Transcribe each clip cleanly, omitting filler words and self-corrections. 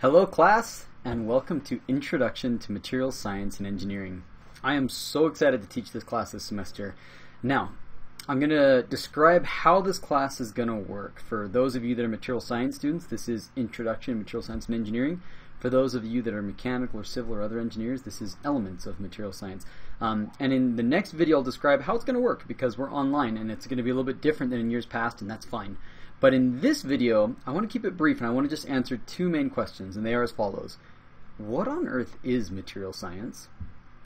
Hello class, and welcome to Introduction to Materials Science and Engineering. I am so excited to teach this class this semester. Now, I'm going to describe how this class is going to work. For those of you that are material science students, this is Introduction to Material Science and Engineering. For those of you that are mechanical or civil or other engineers, this is Elements of Material Science. And in the next video, I'll describe how it's going to work because we're online and it's going to be a little bit different than in years past, and that's fine. But in this video, I want to keep it brief and I want to just answer two main questions, and they are as follows. What on earth is material science?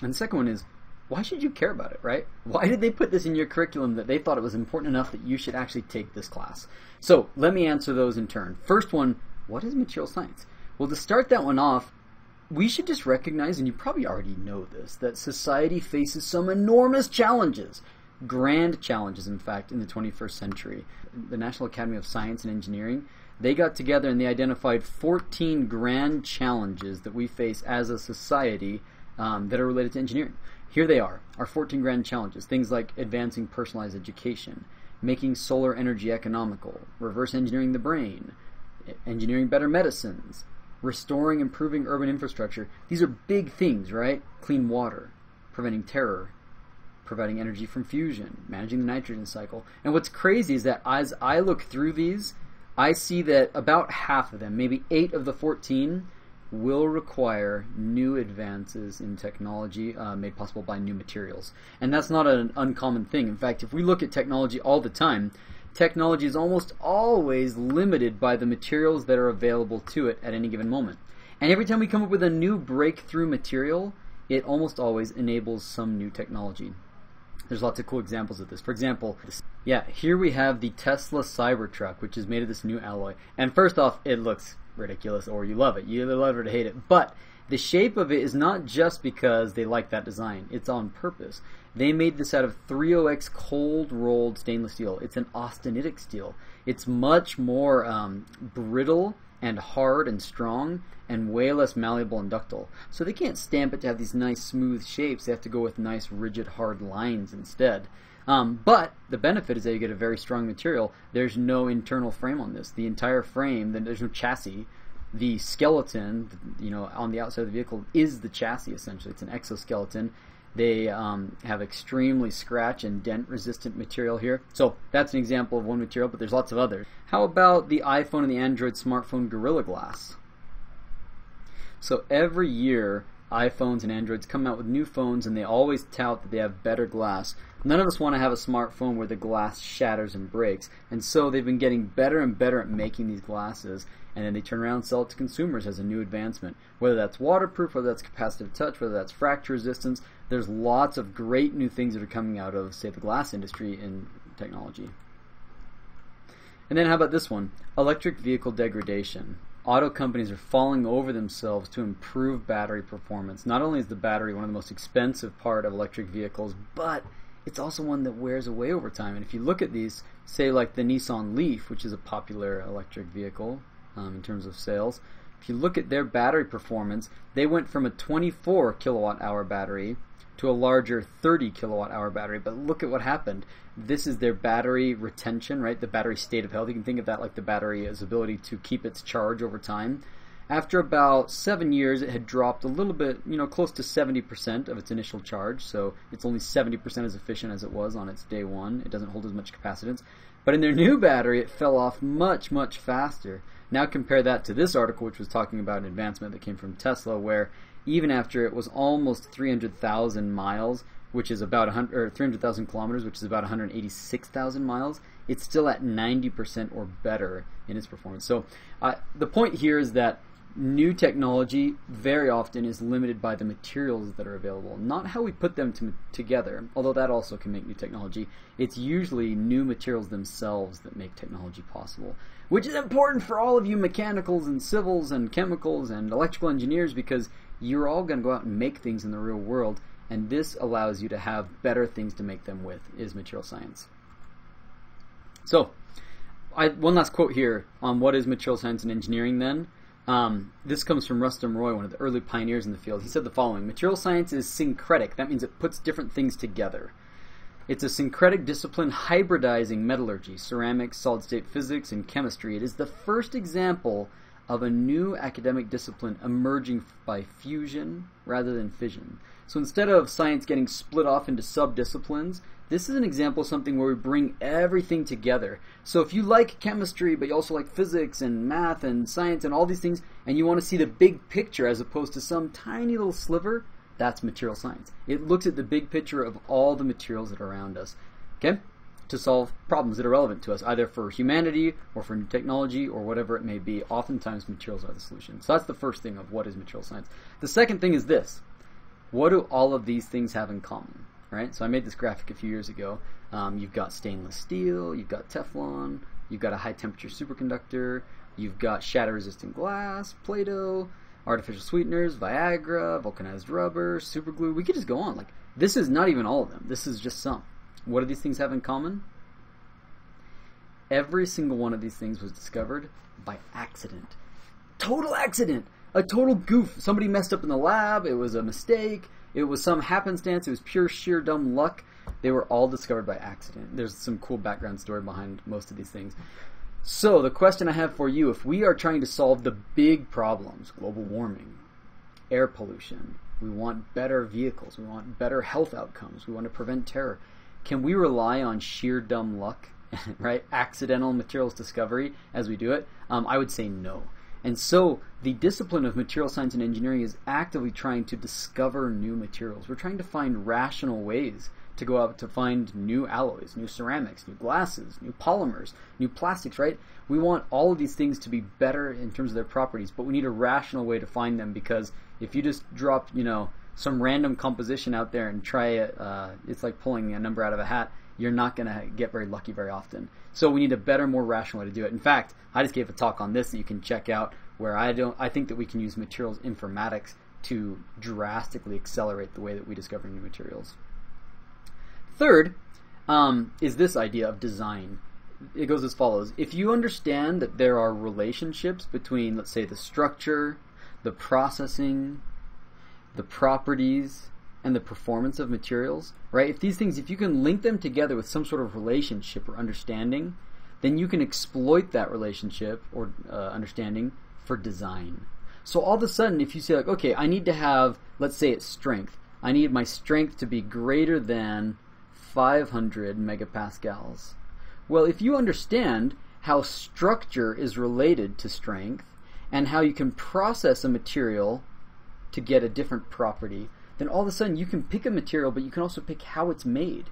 And the second one is, why should you care about it, right? Why did they put this in your curriculum that they thought it was important enough that you should actually take this class? So let me answer those in turn. First one, what is material science? Well, to start that one off, we should just recognize, and you probably already know this, that society faces some enormous challenges. Grand challenges, in fact, in the 21st century. The National Academy of Science and Engineering, they got together and they identified 14 grand challenges that we face as a society that are related to engineering. Here they are, our 14 grand challenges. Things like advancing personalized education, making solar energy economical, reverse engineering the brain, engineering better medicines, restoring and improving urban infrastructure. These are big things, right? Clean water, preventing terror, providing energy from fusion, managing the nitrogen cycle. And what's crazy is that as I look through these, I see that about half of them, maybe 8 of the 14, will require new advances in technology made possible by new materials. And that's not an uncommon thing. In fact, if we look at technology all the time, technology is almost always limited by the materials that are available to it at any given moment. And every time we come up with a new breakthrough material, it almost always enables some new technology. There's lots of cool examples of this. For example, here we have the Tesla Cybertruck, which is made of this new alloy. And first off, it looks ridiculous, or you love it. You either love it or hate it. But the shape of it is not just because they like that design. It's on purpose. They made this out of 30X cold-rolled stainless steel. It's an austenitic steel. It's much more brittle and hard and strong and way less malleable and ductile. So they can't stamp it to have these nice smooth shapes. They have to go with nice rigid hard lines instead. But the benefit is that you get a very strong material. There's no internal frame on this. The entire frame, there's no chassis. The skeleton, you know, on the outside of the vehicle is the chassis essentially. It's an exoskeleton. They have extremely scratch and dent resistant material here. So that's an example of one material, but there's lots of others. How about the iPhone and the Android smartphone Gorilla Glass? So every year, iPhones and Androids come out with new phones and they always tout that they have better glass. None of us want to have a smartphone where the glass shatters and breaks, and so they've been getting better and better at making these glasses, and then they turn around and sell it to consumers as a new advancement. Whether that's waterproof, whether that's capacitive touch, whether that's fracture resistance, there's lots of great new things that are coming out of, say, the glass industry and technology. And then how about this one? Electric vehicle degradation. Auto companies are falling over themselves to improve battery performance. Not only is the battery one of the most expensive part of electric vehicles, but it's also one that wears away over time. And if you look at these, say like the Nissan Leaf, which is a popular electric vehicle in terms of sales, if you look at their battery performance, they went from a 24 kilowatt hour battery to a larger 30 kilowatt hour battery. But look at what happened. This is their battery retention, right? The battery state of health. You can think of that like the battery's ability to keep its charge over time. After about 7 years, it had dropped a little bit, you know, close to 70% of its initial charge. So it's only 70% as efficient as it was on its day one. It doesn't hold as much capacitance. But in their new battery, it fell off much, much faster. Now compare that to this article, which was talking about an advancement that came from Tesla, where even after it was almost 300,000 miles, which is about 300,000 kilometers, which is about 186,000 miles, it's still at 90% or better in its performance. So the point here is that new technology very often is limited by the materials that are available, not how we put them together, although that also can make new technology. It's usually new materials themselves that make technology possible, which is important for all of you mechanicals and civils and chemicals and electrical engineers, because you're all going to go out and make things in the real world, and this allows you to have better things to make them with, is material science. So, one last quote here on what is material science and engineering then. This comes from Rustam Roy, one of the early pioneers in the field. He said the following: material science is syncretic. That means it puts different things together. It's a syncretic discipline hybridizing metallurgy, ceramics, solid-state physics, and chemistry. It is the first example of a new academic discipline emerging by fusion rather than fission. So instead of science getting split off into sub-disciplines, this is an example of something where we bring everything together. So if you like chemistry, but you also like physics and math and science and all these things, and you want to see the big picture as opposed to some tiny little sliver, that's material science. It looks at the big picture of all the materials that are around us, okay, to solve problems that are relevant to us, either for humanity or for new technology or whatever it may be. Oftentimes, materials are the solution. So that's the first thing of what is material science. The second thing is this. What do all of these things have in common? Right? So I made this graphic a few years ago. You've got stainless steel, you've got Teflon, you've got a high-temperature superconductor, you've got shatter-resistant glass, Play-Doh, artificial sweeteners, Viagra, vulcanized rubber, superglue. We could just go on. Like, this is not even all of them. This is just some. What do these things have in common? Every single one of these things was discovered by accident. Total accident. A total goof. Somebody messed up in the lab. It was a mistake. It was some happenstance. It was pure sheer dumb luck. They were all discovered by accident. There's some cool background story behind most of these things. So the question I have for you, if we are trying to solve the big problems, global warming, air pollution, we want better vehicles, we want better health outcomes, we want to prevent terror, can we rely on sheer dumb luck, right? Accidental materials discovery as we do it? I would say no. And so the discipline of material science and engineering is actively trying to discover new materials. We're trying to find rational ways to go out to find new alloys, new ceramics, new glasses, new polymers, new plastics, right? We want all of these things to be better in terms of their properties, but we need a rational way to find them, because if you just drop, you know, some random composition out there and try it, it's like pulling a number out of a hat. You're not going to get very lucky very often. So we need a better, more rational way to do it. In fact, I just gave a talk on this that you can check out, where I think that we can use materials informatics to drastically accelerate the way that we discover new materials. Third is this idea of design. It goes as follows. If you understand that there are relationships between, let's say, the structure, the processing, the properties, and the performance of materials, right? If these things, if you can link them together with some sort of relationship or understanding, then you can exploit that relationship or understanding for design. So all of a sudden, if you say, like, okay, I need to have, let's say it's strength. I need my strength to be greater than 500 megapascals. Well, if you understand how structure is related to strength and how you can process a material to get a different property, then all of a sudden you can pick a material, but you can also pick how it's made.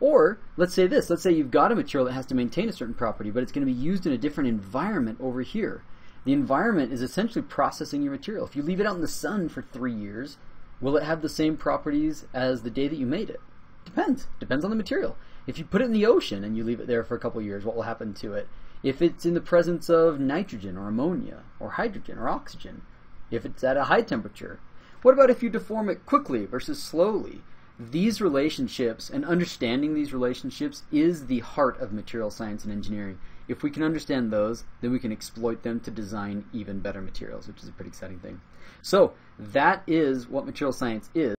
Or let's say this, let's say you've got a material that has to maintain a certain property, but it's going to be used in a different environment over here. The environment is essentially processing your material. If you leave it out in the sun for 3 years, will it have the same properties as the day that you made it? Depends. Depends on the material. If you put it in the ocean and you leave it there for a couple years, what will happen to it? If it's in the presence of nitrogen or ammonia or hydrogen or oxygen, if it's at a high temperature, what about if you deform it quickly versus slowly? These relationships and understanding these relationships is the heart of material science and engineering. If we can understand those, then we can exploit them to design even better materials, which is a pretty exciting thing. So that is what material science is.